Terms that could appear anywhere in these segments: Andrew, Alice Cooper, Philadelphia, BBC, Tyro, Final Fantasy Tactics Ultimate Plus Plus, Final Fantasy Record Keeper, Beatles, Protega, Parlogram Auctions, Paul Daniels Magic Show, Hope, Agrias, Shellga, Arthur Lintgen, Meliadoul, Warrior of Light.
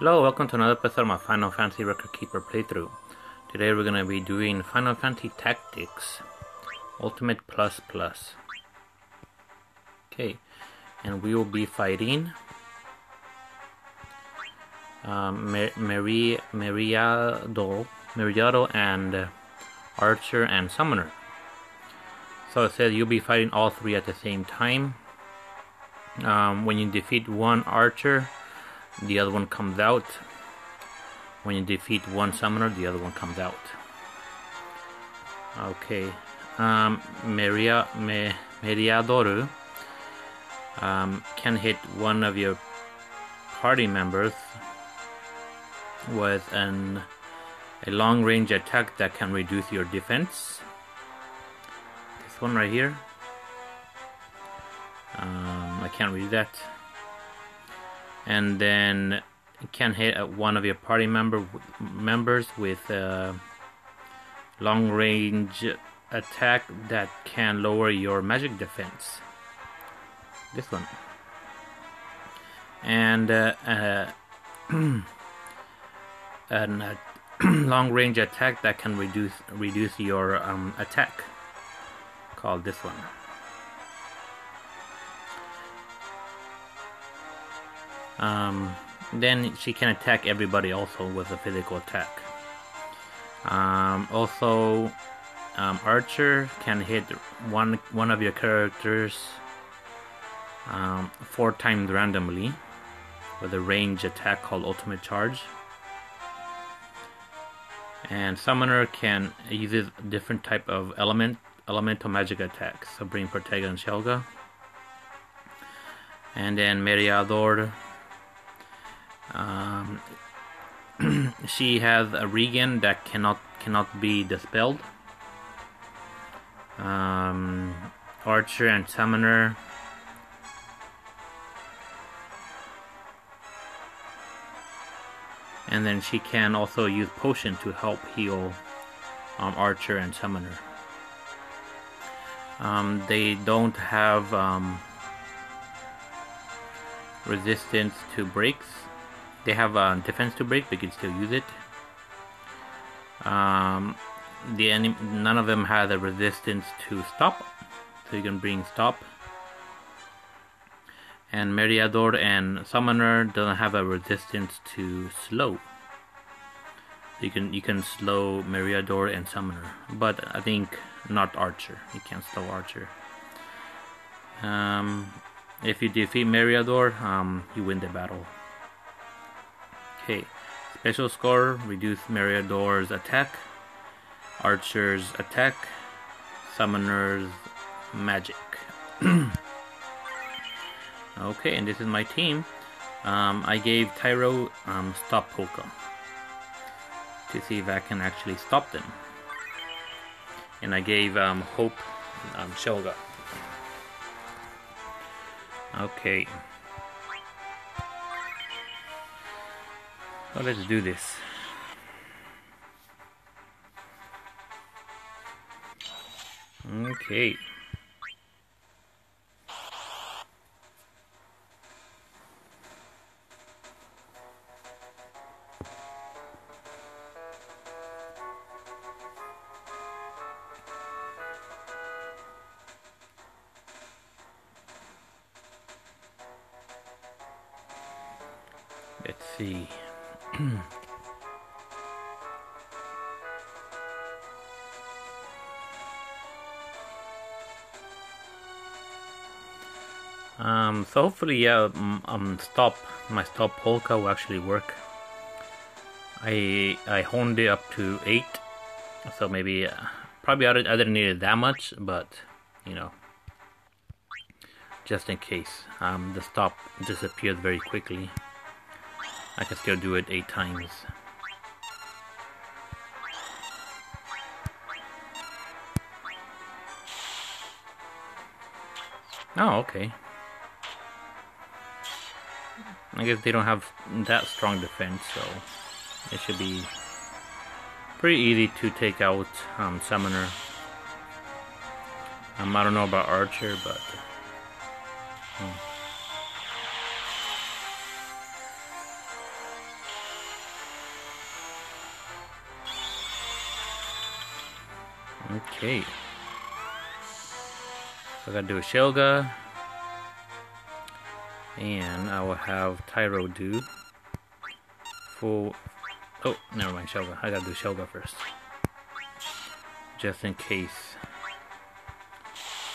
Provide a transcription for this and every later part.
Hello, welcome to another episode of my Final Fantasy Record Keeper playthrough. Today we're going to be doing Final Fantasy Tactics Ultimate Plus Plus. Okay, and we will be fighting Meliadoul and Archer and Summoner. So it says you'll be fighting all three at the same time. When you defeat one Archer, the other one comes out. When you defeat one Summoner, the other one comes out. Okay. Meliadoul can hit one of your party members with a long-range attack that can reduce your defense. This one right here. I can't read that. And then you can hit at one of your party members with a long-range attack that can lower your magic defense. This one. And a long-range attack that can reduce your attack. Called this one. Then she can attack everybody also with a physical attack. Archer can hit one of your characters 4 times randomly with a range attack called Ultimate Charge. And Summoner can use different type of elemental magic attacks. So bring Protega and Shellga. And then Meliadoul, she has a regen that cannot be dispelled. Archer and Summoner and then she can also use potion to help heal Archer and Summoner. They don't have resistance to breaks. They have defense to break, but you can still use it. None of them has a resistance to stop, so you can bring stop. And Meliadoul and Summoner doesn't have a resistance to slow. So you can slow Meliadoul and Summoner, but I think not Archer. You can't slow Archer. If you defeat Meliadoul, you win the battle. Okay, special score, reduce Meliadoul's attack, Archer's attack, Summoner's magic. Okay, and this is my team. I gave Tyro stop Hope to see if I can actually stop them. And I gave Hope Shellga. Okay. So let's do this. Okay. Let's see. So hopefully, yeah, my stop polka will actually work. I honed it up to 8, so maybe probably I didn't need it that much, but you know, just in case the stop disappears very quickly. I can still do it 8 times. Oh, okay. I guess they don't have that strong defense, so it should be pretty easy to take out Summoner. I don't know about Archer, but... Okay. I gotta do a Shellga. And I will have Tyro do full. Oh, never mind, Shellga. I gotta do Shellga first. Just in case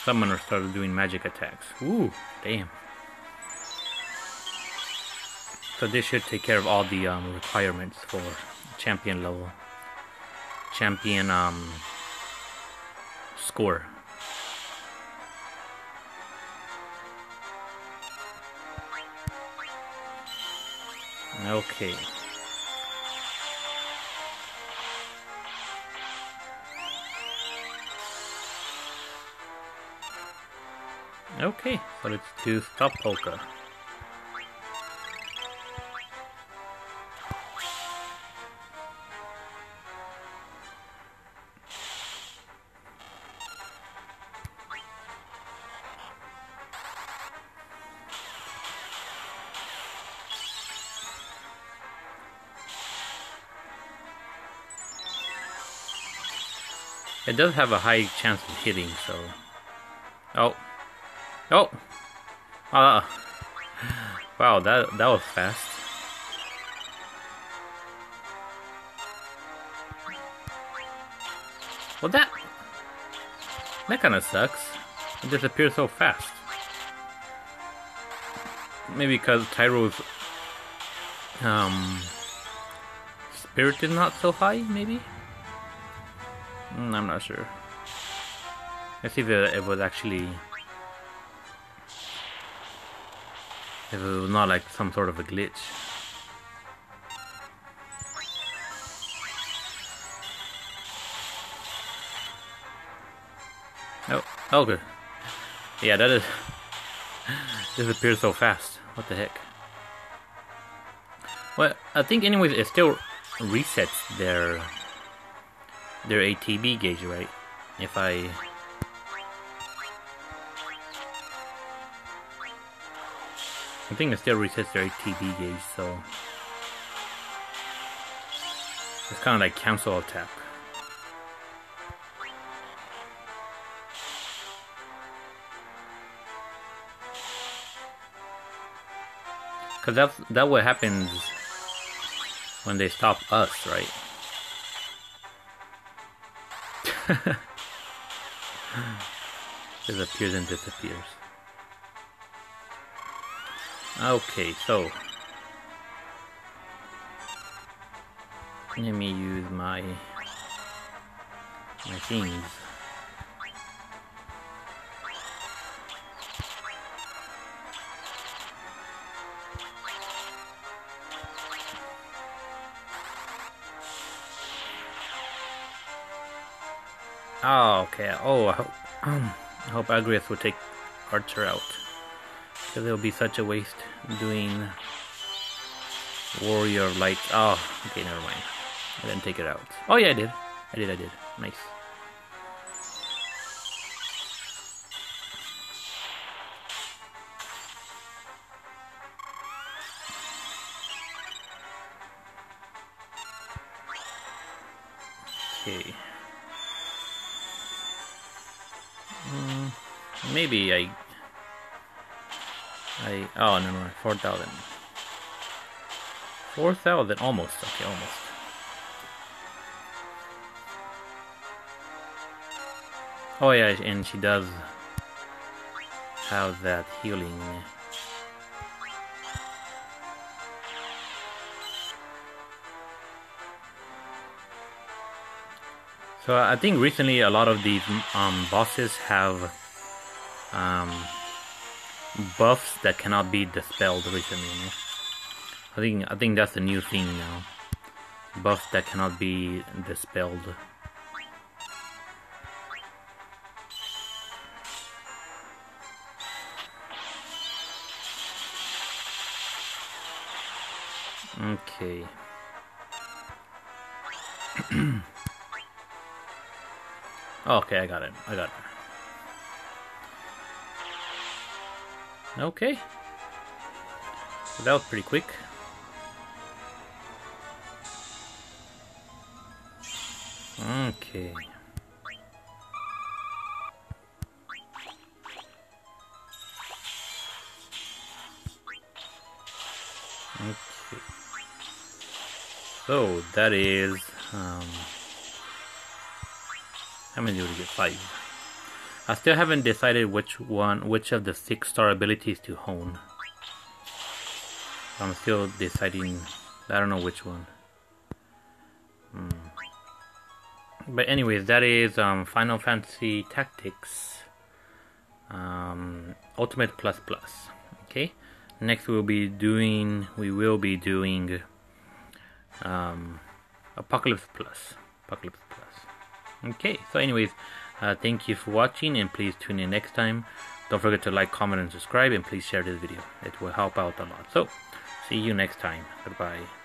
Summoner started doing magic attacks. Ooh, damn. So this should take care of all the requirements for champion level. Champion score. Okay. Okay, so let's do Stop Polka. It does have a high chance of hitting, so... Oh! Oh! Wow, that was fast. Well, that kinda sucks. It disappears so fast. Maybe because Tyro's... spirit is not so high, maybe? I'm not sure. Let's see if it was actually... If it was not like some sort of a glitch. Oh, okay. Yeah, that is... disappears so fast. What the heck? Well, I think anyways it still resets their... Their ATB gauge, right? If I... think it still resets their ATB gauge, so... It's kind of like cancel attack. Because that's what happens when they stop us, right? Disappears and disappears. Okay, so let me use my things. Oh, okay. Oh, I hope Agrias will take Archer out. Because it'll be such a waste doing Warrior of Light. Oh, okay, never mind. I didn't take it out. Oh, yeah, I did. I did. Nice. Okay. Maybe oh, never mind, 4,000. 4,000, almost, okay, almost. Oh yeah, and she does have that healing. So I think recently a lot of these bosses have buffs that cannot be dispelled recently. I think that's a new thing now. Buffs that cannot be dispelled. Okay. Okay, I got it. Okay, so that was pretty quick. Okay, Okay. So that is how many did we get? 5. I still haven't decided which of the 6-star abilities to hone. I'm still deciding. I don't know which one. But anyways, that is Final Fantasy Tactics Ultimate Plus Plus. Okay. Next we will be doing Apocalypse Plus. Okay. So anyways, thank you for watching, and please tune in next time. Don't forget to like, comment, and subscribe, and please share this video. It will help out a lot. So see you next time. Goodbye.